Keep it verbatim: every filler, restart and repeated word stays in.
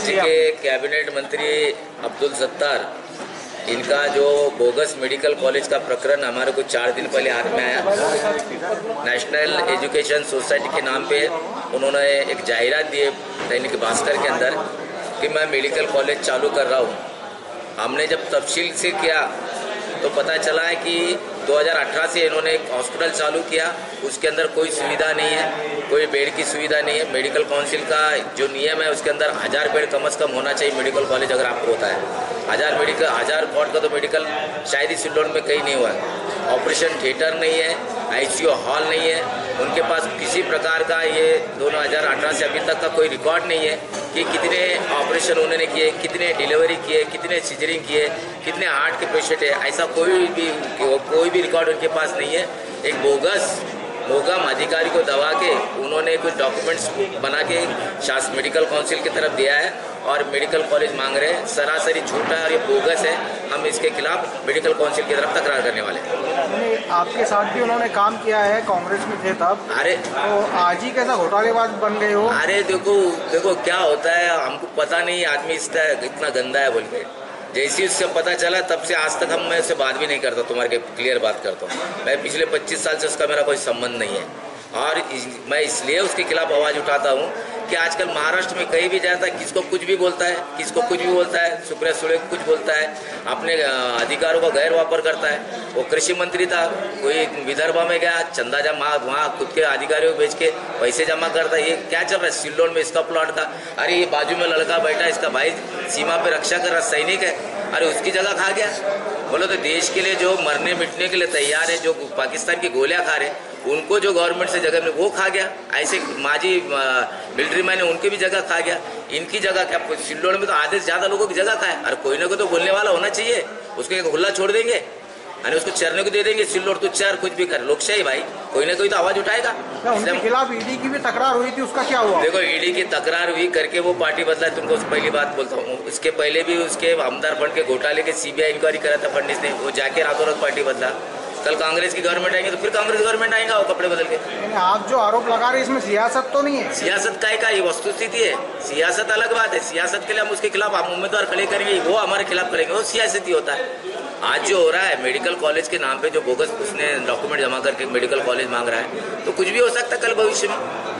राज्य के कैबिनेट मंत्री अब्दुल सत्तार, इनका जो बोगस मेडिकल कॉलेज का प्रकरण हमारे को चार दिन पहले हाथ में आया। नेशनल एजुकेशन सोसाइटी के नाम पे उन्होंने एक जाहिरात दी दैनिक भास्कर के अंदर कि मैं मेडिकल कॉलेज चालू कर रहा हूँ। हमने जब तफसील से किया तो पता चला है कि दो हज़ार अठारह से इन्होंने एक हॉस्पिटल चालू किया, उसके अंदर कोई सुविधा नहीं है, कोई बेड की सुविधा नहीं है। मेडिकल काउंसिल का जो नियम है उसके अंदर हज़ार बेड कम से कम होना चाहिए मेडिकल कॉलेज अगर आपको होता है। हज़ार मेडिकल हज़ार वार्ड का तो मेडिकल शायद ही सिल्लोड में कहीं नहीं हुआ है। ऑपरेशन थिएटर नहीं है, आई सी यू हॉल नहीं है, उनके पास किसी प्रकार का ये दो हज़ार अठारह से अभी तक का कोई रिकॉर्ड नहीं है कि कितने ऑपरेशन उन्होंने किए, कितने डिलीवरी किए, कितने सीजरिंग किए, कितने हार्ट के पेशेंट है, ऐसा कोई भी कोई भी रिकॉर्ड उनके पास नहीं है। एक बोगस मोहकम अधिकारी को दबा के उन्होंने कुछ डॉक्यूमेंट्स बना के शासन मेडिकल काउंसिल की तरफ दिया है और मेडिकल कॉलेज मांग रहे हैं। सरासरी झूठा और ये बोगस है। हम इसके खिलाफ मेडिकल काउंसिल की तरफ तकरार करने वाले हैं। आपके साथ भी उन्होंने काम किया है, कांग्रेस में थे तब, अरे तो आज ही कैसा घोटालेबाज बन गए हो। अरे देखो देखो क्या होता है, हमको पता नहीं आदमी इसका इतना गंदा है बोल के। जैसे ही उससे पता चला तब से आज तक हम मैं उससे बात भी नहीं करता, तुम्हारे क्लियर बात करता हूँ। मैं पिछले पच्चीस साल से उसका मेरा कोई संबंध नहीं है और इस, मैं इसलिए उसके खिलाफ आवाज़ उठाता हूँ कि आजकल महाराष्ट्र में कहीं भी जाता है किसको कुछ भी बोलता है, किसको कुछ भी बोलता है। सुप्रिया सूर्य कुछ बोलता है, अपने अधिकारों का गैर वापर करता है। वो कृषि मंत्री था, कोई विदर्भ में गया, चंदा जमा वहाँ खुद के अधिकारियों को बेच के पैसे जमा करता है। ये क्या चल रहा है सिल्लोड में इसका प्लॉट था। अरे ये बाजू में लड़का बैठा, इसका भाई सीमा पर रक्षा कर रहा सैनिक है, अरे उसकी जगह खा गया। बोलो तो देश के लिए जो मरने मिटने के लिए तैयार है, जो पाकिस्तान की गोलियाँ खा रहे उनको जो गवर्नमेंट से जगह में वो खा गया। ऐसे माजी मिलिट्री मैन है उनकी भी जगह खा गया, इनकी जगह क्या सिल्लोड में तो आधे से ज़्यादा लोगों की जगह खाए। अरे कोई ना कोई तो बोलने वाला होना चाहिए, उसको एक खुला छोड़ देंगे यानी उसको चरने को दे देंगे। सिल्लोड तो चर कुछ भी कर, लोकशाही भाई, कोई ना कोई तो आवाज़ उठाएगा। उनके खिलाफ ईडी की भी तकरार हुई थी, उसका क्या हुआ? देखो ईडी की तकरार हुई करके वो पार्टी बदलाए, तुमको पहली बात बोलता हूँ। इसके पहले भी उसके आमदार फंड के घोटाले के सीबीआई इंक्वायरी करा था फडणवीस ने, वो जाके रातों रात पार्टी बदला। कल कांग्रेस की गवर्नमेंट आएंगे तो फिर कांग्रेस गवर्नमेंट आएगा वो कपड़े बदल के। आप जो आरोप लगा रहे हैं इसमें सियासत तो नहीं है। सियासत काय का, ये वस्तुस्थिति है। सियासत अलग बात है, सियासत के लिए हम उसके खिलाफ हम उम्मीदवार खड़े करेंगे, वो हमारे खिलाफ करेंगे, वो सियासत ही होता है। आज जो हो रहा है मेडिकल कॉलेज के नाम पे जो बोगस उसने डॉक्यूमेंट जमा करके मेडिकल कॉलेज मांग रहा है तो कुछ भी हो सकता है कल भविष्य में।